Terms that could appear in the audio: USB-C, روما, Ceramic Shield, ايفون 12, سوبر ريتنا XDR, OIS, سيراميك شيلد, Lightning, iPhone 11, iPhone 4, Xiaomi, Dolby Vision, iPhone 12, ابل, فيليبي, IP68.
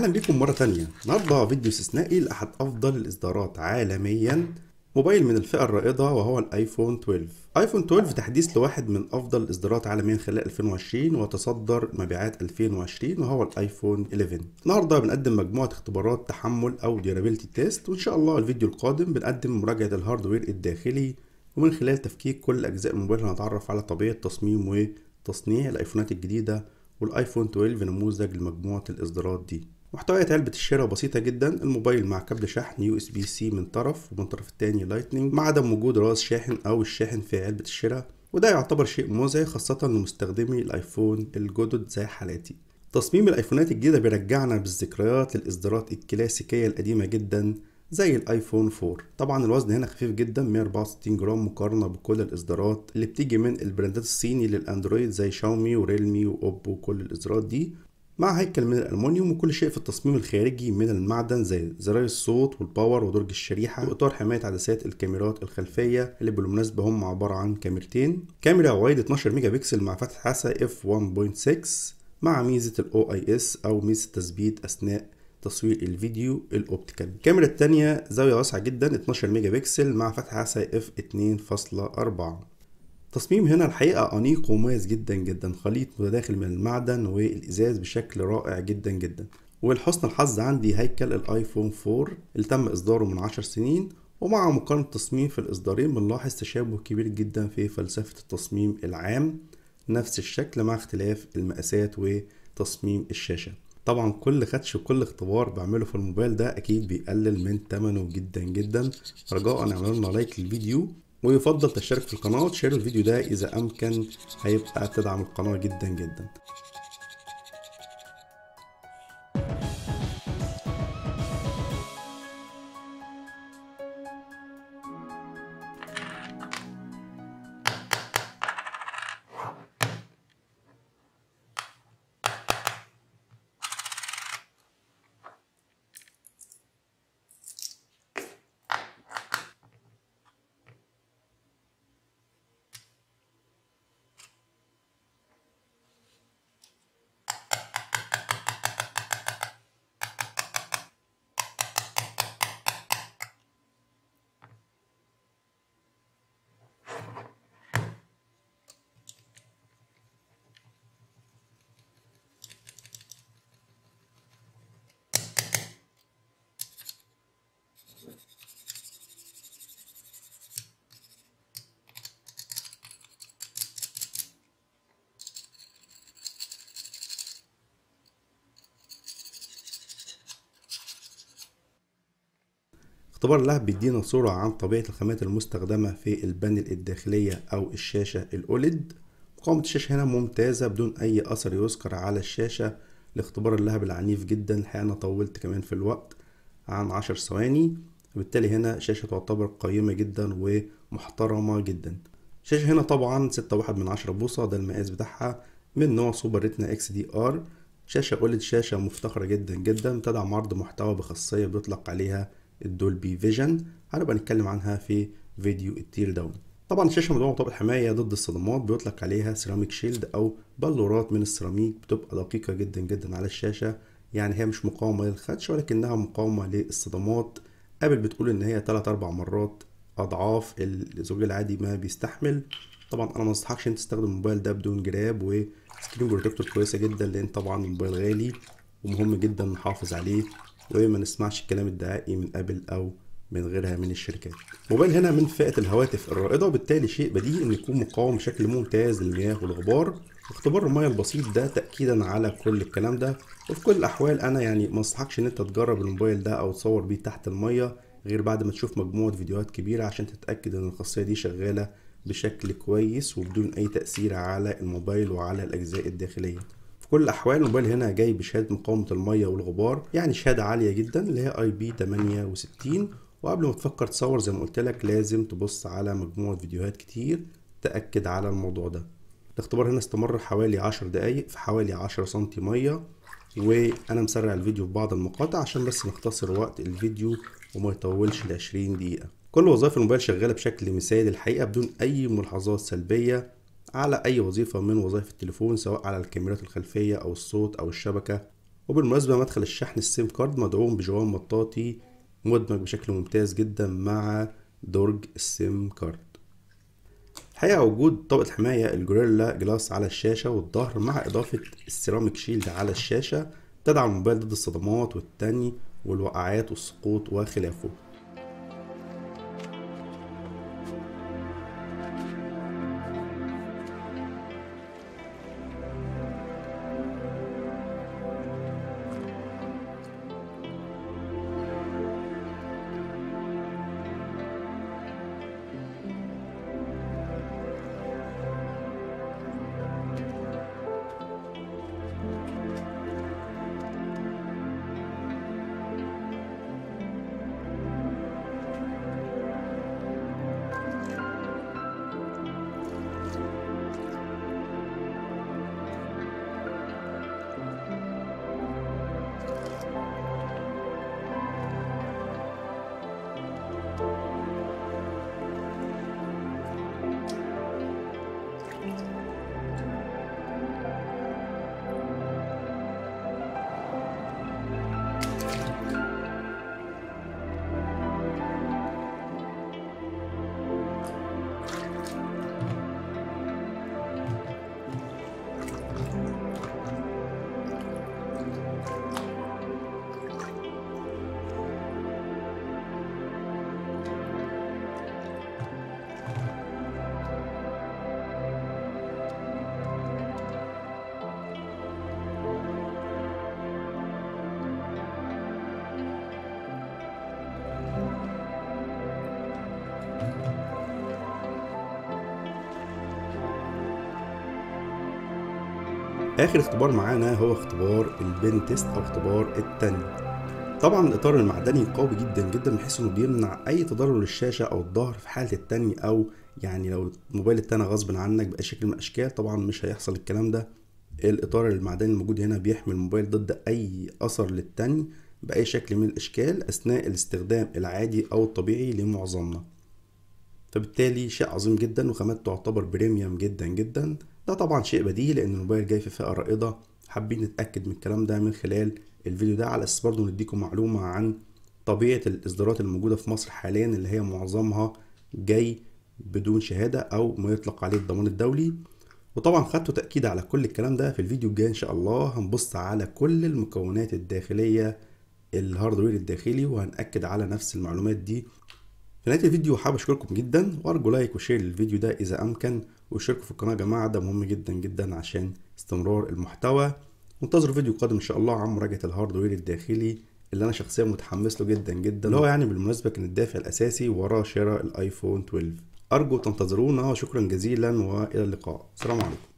اهلا بكم مره ثانيه. النهارده فيديو استثنائي لاحد افضل الاصدارات عالميا، موبايل من الفئه الرائده وهو الايفون 12. ايفون 12 تحديث لواحد من افضل الاصدارات عالميا خلال 2020 وتصدر مبيعات 2020 وهو الايفون 11. النهارده بنقدم مجموعه اختبارات تحمل او ديورابيلتي تيست، وان شاء الله الفيديو القادم بنقدم مراجعه الهاردوير الداخلي، ومن خلال تفكيك كل اجزاء الموبايل هنتعرف على طبيعه تصميم وتصنيع الايفونات الجديده، والايفون 12 نموذج لمجموعه الاصدارات دي. محتويات علبه الشراء بسيطه جدا، الموبايل مع كابل شحن USB-C من طرف، ومن الطرف الثاني Lightning، مع عدم وجود راس شاحن او الشاحن في علبه الشراء، وده يعتبر شيء مزعج خاصه لمستخدمي الايفون الجدد زي حالاتي. تصميم الايفونات الجديده بيرجعنا بالذكريات للاصدارات الكلاسيكيه القديمه جدا زي الايفون 4. طبعا الوزن هنا خفيف جدا 164 جرام مقارنه بكل الاصدارات اللي بتيجي من البراندات الصيني للاندرويد زي شاومي وريلمي واوبو، وكل الاصدارات دي مع هيكل من الالومنيوم، وكل شيء في التصميم الخارجي من المعدن زي زراير الصوت والباور ودرج الشريحه واطار حمايه عدسات الكاميرات الخلفيه اللي بالمناسبه هم عباره عن كاميرتين، كاميرا وايد 12 ميجا بكسل مع فتحه عدسه f1.6 مع ميزه ال OIS او ميزه تثبيت اثناء تصوير الفيديو الاوبتيكال. الكاميرا الثانيه زاويه واسعه جدا 12 ميجا بكسل مع فتحه عدسه f2.4. تصميم هنا الحقيقه انيق ومميز جدا جدا، خليط متداخل من المعدن والازاز بشكل رائع جدا جدا. ولحسن الحظ عندي هيكل الايفون 4 اللي تم اصداره من 10 سنين، ومع مقارنه التصميم في الاصدارين بنلاحظ تشابه كبير جدا في فلسفه التصميم العام، نفس الشكل مع اختلاف المقاسات وتصميم الشاشه. طبعا كل خدش وكل اختبار بعمله في الموبايل ده اكيد بيقلل من ثمنه جدا جدا. رجاء اعملوا لنا لايك للفيديو، ويفضل تشترك في القناه وتشير الفيديو ده اذا امكن، هيبقى تدعم القناه جدا جدا. اختبار اللهب بيدينا صورة عن طبيعة الخامات المستخدمة في البانل الداخلية أو الشاشة الأوليد. مقاومة الشاشة هنا ممتازة بدون أي أثر يذكر على الشاشة لاختبار اللهب العنيف جدا. الحقيقة أنا طولت كمان في الوقت عن 10 ثواني، وبالتالي هنا شاشة تعتبر قيمة جدا ومحترمة جدا. الشاشة هنا طبعا 6.1 بوصة، ده المقاس بتاعها، من نوع سوبر ريتنا XDR، شاشة أوليد، شاشة مفتخرة جدا جدا، بتدعم عرض محتوى بخاصية بيطلق عليها الدولبي فيجن، هنبقى نتكلم عنها في فيديو التير داون. طبعا الشاشه مدعومه بطبق حمايه ضد الصدمات بيطلق عليها سيراميك شيلد او بلورات من السيراميك، بتبقى دقيقه جدا جدا على الشاشه، يعني هي مش مقاومه للخدش ولكنها مقاومه للصدمات. ابل بتقول ان هي 3-4 مرات اضعاف الزجاج العادي ما بيستحمل. طبعا انا ما انصحكش ان تستخدم الموبايل ده بدون جراب وسكرين بروتكتور كويسه جدا، لان طبعا الموبايل غالي ومهم جدا نحافظ عليه وما نسمعش الكلام الدعائي من ابل او من غيرها من الشركات. الموبايل هنا من فئه الهواتف الرائده، وبالتالي شيء بديهي ان يكون مقاوم بشكل ممتاز للمياه والغبار. اختبار المياه البسيط ده تاكيدا على كل الكلام ده، وفي كل الاحوال انا يعني ما انصحكش ان انت تجرب الموبايل ده او تصور بيه تحت المياه غير بعد ما تشوف مجموعه فيديوهات كبيره عشان تتاكد ان الخاصيه دي شغاله بشكل كويس وبدون اي تاثير على الموبايل وعلى الاجزاء الداخليه. كل الاحوال الموبايل هنا جاي بشهاده مقاومه الميه والغبار، يعني شهاده عاليه جدا اللي هي IP68. وقبل ما تفكر تصور زي ما قلت لك لازم تبص على مجموعه فيديوهات كتير تاكد على الموضوع ده. الاختبار هنا استمر حوالي 10 دقائق في حوالي 10 سم ميه، وانا مسرع الفيديو في بعض المقاطع عشان بس نختصر وقت الفيديو وما يطولش ل 20 دقيقه. كل وظائف الموبايل شغاله بشكل مثالي الحقيقه، بدون اي ملاحظات سلبيه على اي وظيفه من وظائف التليفون، سواء على الكاميرات الخلفيه او الصوت او الشبكه وبالمناسبة مدخل الشحن السيم كارد مدعوم بجوال مطاطي مدمج بشكل ممتاز جدا مع درج السيم كارد. الحقيقة وجود طبقة حماية الجوريلا جلاس على الشاشة والظهر مع إضافة السيراميك شيلد على الشاشة تدعم الموبايل ضد الصدمات والتاني والوقعات والسقوط وخلافه. آخر اختبار معانا هو اختبار البن تيست أو اختبار التاني. طبعا الإطار المعدني قوي جدا جدا بحيث إنه بيمنع أي تضرر للشاشة أو الظهر في حالة التاني، أو يعني لو الموبايل التاني غصب عنك بأي شكل من الأشكال طبعا مش هيحصل الكلام ده. الإطار المعدني الموجود هنا بيحمي الموبايل ضد أي أثر للتاني بأي شكل من الأشكال أثناء الاستخدام العادي أو الطبيعي لمعظمنا. فبالتالي شيء عظيم جدا وخامته تعتبر بريميوم جدا جدا. ده طبعا شيء بديهي لان الموبايل جاي في فئه رائده. حابين نتاكد من الكلام ده من خلال الفيديو ده على اساس برضه نديكم معلومه عن طبيعه الاصدارات الموجوده في مصر حاليا، اللي هي معظمها جاي بدون شهاده او ما يطلق عليه الضمان الدولي. وطبعا خدتوا تاكيد على كل الكلام ده في الفيديو الجاي ان شاء الله. هنبص على كل المكونات الداخليه الهاردوير الداخلي وهنأكد على نفس المعلومات دي في نهاية الفيديو. حابب أشكركم جدا وأرجو لايك وشير للفيديو ده إذا أمكن، واشتركوا في القناة يا جماعة، ده مهم جدا جدا عشان استمرار المحتوى. وانتظروا فيديو قادم إن شاء الله عن مراجعة الهاردوير الداخلي اللي أنا شخصيا متحمس له جدا جدا، اللي هو يعني بالمناسبة كان الدافع الأساسي وراء شراء الآيفون 12. أرجو تنتظرونا، شكرا جزيلا وإلى اللقاء، السلام عليكم.